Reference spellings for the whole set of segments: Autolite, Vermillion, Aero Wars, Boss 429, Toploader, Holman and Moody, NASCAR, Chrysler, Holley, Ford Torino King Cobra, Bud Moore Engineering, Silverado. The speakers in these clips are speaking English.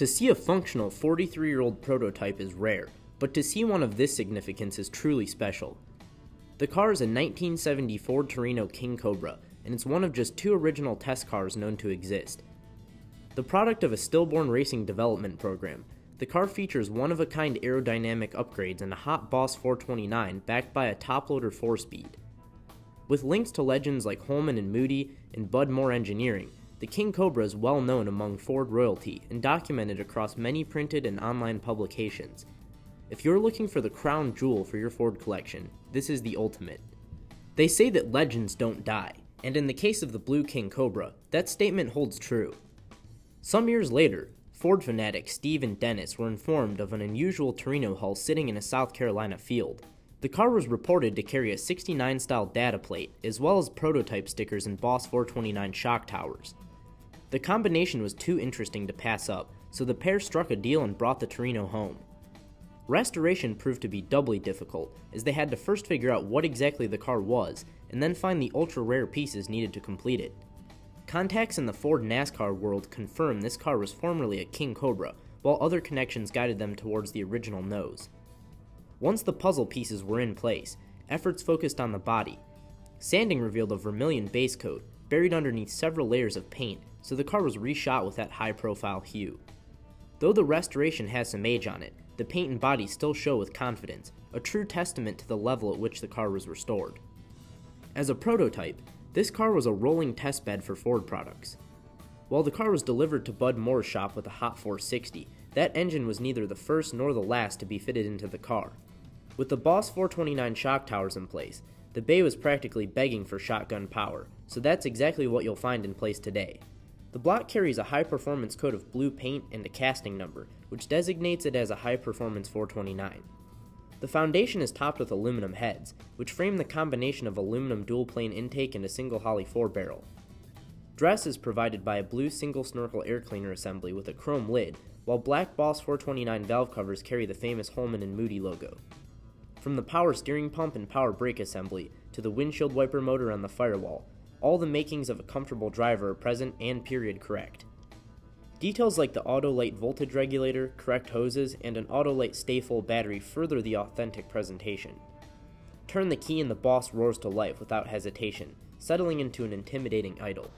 To see a functional 43-year-old prototype is rare, but to see one of this significance is truly special. The car is a 1970 Ford Torino King Cobra, and it's one of just two original test cars known to exist. The product of a stillborn racing development program, the car features one-of-a-kind aerodynamic upgrades and a hot Boss 429 backed by a top-loader 4-speed. With links to legends like Holman and Moody and Bud Moore Engineering, the King Cobra is well known among Ford royalty and documented across many printed and online publications. If you're looking for the crown jewel for your Ford collection, this is the ultimate. They say that legends don't die, and in the case of the blue King Cobra, that statement holds true. Some years later, Ford fanatics Steve and Dennis were informed of an unusual Torino hull sitting in a South Carolina field. The car was reported to carry a 69 style data plate, as well as prototype stickers and Boss 429 shock towers. The combination was too interesting to pass up, so the pair struck a deal and brought the Torino home. Restoration proved to be doubly difficult, as they had to first figure out what exactly the car was, and then find the ultra-rare pieces needed to complete it. Contacts in the Ford NASCAR world confirm this car was formerly a King Cobra, while other connections guided them towards the original nose. Once the puzzle pieces were in place, efforts focused on the body. Sanding revealed a vermilion base coat, buried underneath several layers of paint, so the car was reshot with that high-profile hue. Though the restoration has some age on it, the paint and body still show with confidence, a true testament to the level at which the car was restored. As a prototype, this car was a rolling testbed for Ford products. While the car was delivered to Bud Moore's shop with a hot 460, that engine was neither the first nor the last to be fitted into the car. With the Boss 429 shock towers in place, the bay was practically begging for shotgun power, so that's exactly what you'll find in place today. The block carries a high-performance coat of blue paint and a casting number, which designates it as a high-performance 429. The foundation is topped with aluminum heads, which frame the combination of aluminum dual-plane intake and a single Holley 4-barrel. Dress is provided by a blue single-snorkel air cleaner assembly with a chrome lid, while black Boss 429 valve covers carry the famous Holman and Moody logo. From the power steering pump and power brake assembly, to the windshield wiper motor on the firewall, all the makings of a comfortable driver are present and period correct. Details like the Autolite voltage regulator, correct hoses, and an Autolite stay-full battery further the authentic presentation. Turn the key and the Boss roars to life without hesitation, settling into an intimidating idol.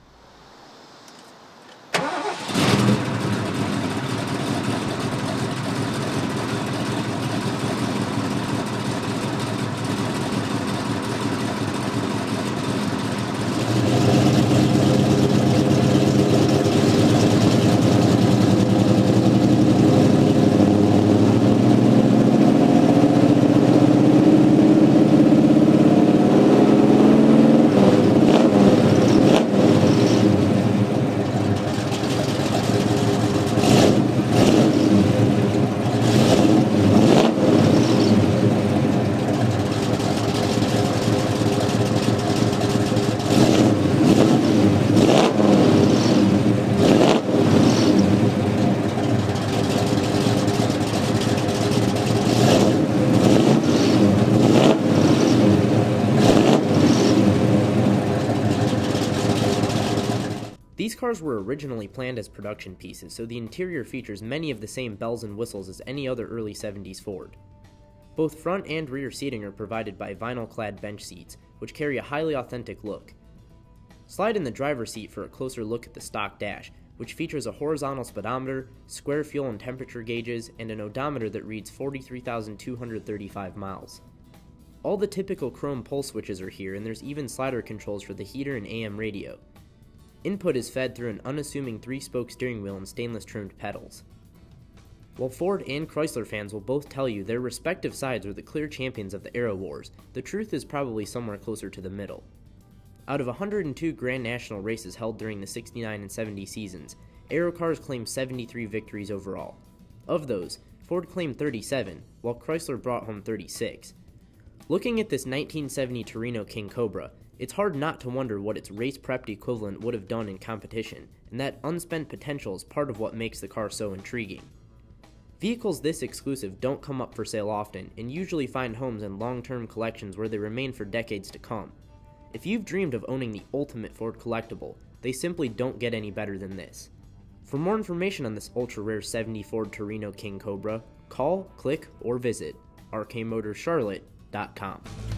These cars were originally planned as production pieces, so the interior features many of the same bells and whistles as any other early 70s Ford. Both front and rear seating are provided by vinyl-clad bench seats, which carry a highly authentic look. Slide in the driver's seat for a closer look at the stock dash, which features a horizontal speedometer, square fuel and temperature gauges, and an odometer that reads 43,235 miles. All the typical chrome pole switches are here, and there's even slider controls for the heater and AM radio. Input is fed through an unassuming 3-spoke steering wheel and stainless-trimmed pedals. While Ford and Chrysler fans will both tell you their respective sides are the clear champions of the Aero Wars, the truth is probably somewhere closer to the middle. Out of 102 Grand National races held during the 69 and 70 seasons, Aero cars claimed 73 victories overall. Of those, Ford claimed 37, while Chrysler brought home 36. Looking at this 1970 Torino King Cobra, it's hard not to wonder what its race-prepped equivalent would have done in competition, and that unspent potential is part of what makes the car so intriguing. Vehicles this exclusive don't come up for sale often, and usually find homes in long-term collections where they remain for decades to come. If you've dreamed of owning the ultimate Ford collectible, they simply don't get any better than this. For more information on this ultra-rare 70 Ford Torino King Cobra, call, click, or visit rkmotorcharlotte.com.